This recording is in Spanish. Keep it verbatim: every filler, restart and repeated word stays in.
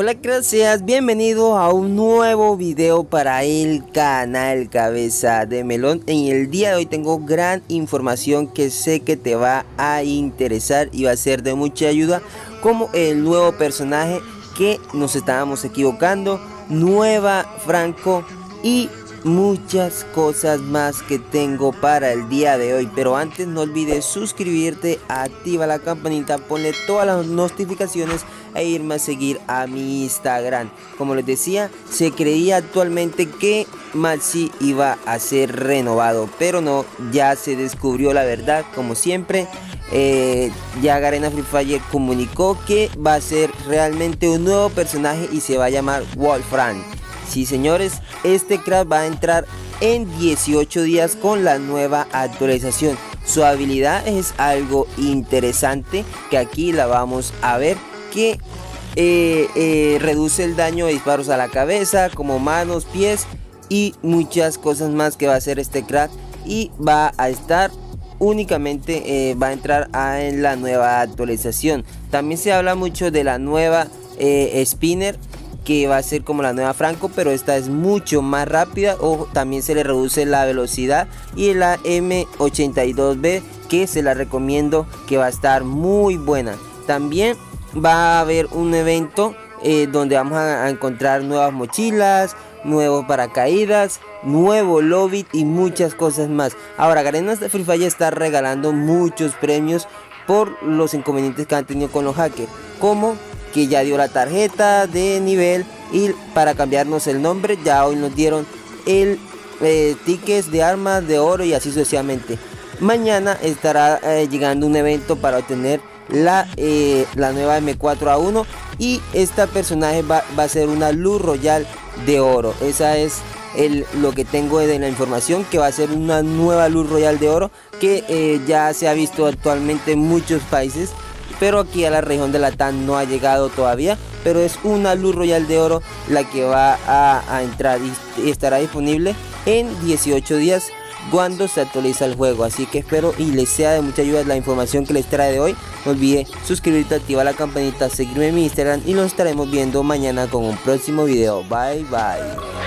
Hola gracias, bienvenidos a un nuevo video para el canal Cabeza de Melón. En el día de hoy tengo gran información que sé que te va a interesar y va a ser de mucha ayuda, como el nuevo personaje que nos estábamos equivocando, nueva Franco y muchas cosas más que tengo para el día de hoy. Pero antes no olvides suscribirte, activa la campanita, ponle todas las notificaciones e irme a seguir a mi Instagram. Como les decía, se creía actualmente que Maxi iba a ser renovado, pero no, ya se descubrió la verdad como siempre. Eh, ya Garena Free Fire comunicó que va a ser realmente un nuevo personaje y se va a llamar Wolfrahh. Sí señores, este crack va a entrar en dieciocho días con la nueva actualización. Su habilidad es algo interesante que aquí la vamos a ver, que eh, eh, reduce el daño de disparos a la cabeza, como manos, pies y muchas cosas más que va a hacer este crack. Y va a estar únicamente, eh, va a entrar a, en la nueva actualización. También se habla mucho de la nueva eh, spinner, que va a ser como la nueva Franco, pero esta es mucho más rápida. O también se le reduce la velocidad, y la M ochenta y dos B, que se la recomiendo, que va a estar muy buena. También va a haber un evento eh, donde vamos a, a encontrar nuevas mochilas, nuevos paracaídas, nuevo lobby y muchas cosas más. Ahora, Garena Free Fire está regalando muchos premios por los inconvenientes que han tenido con los hackers, como que ya dio la tarjeta de nivel, y para cambiarnos el nombre ya hoy nos dieron el eh, tickets de armas de oro y así sucesivamente. Mañana estará eh, llegando un evento para obtener la, eh, la nueva M cuatro A uno, y esta personaje va, va a ser una luz royal de oro. Esa es el, lo que tengo de la información, que va a ser una nueva luz royal de oro que eh, ya se ha visto actualmente en muchos países, pero aquí a la región de Latam no ha llegado todavía. Pero es una luz royal de oro la que va a, a entrar, y estará disponible en dieciocho días cuando se actualiza el juego. Así que espero y les sea de mucha ayuda la información que les trae de hoy. No olvides suscribirte, activar la campanita, seguirme en mi Instagram, y nos estaremos viendo mañana con un próximo video. Bye bye.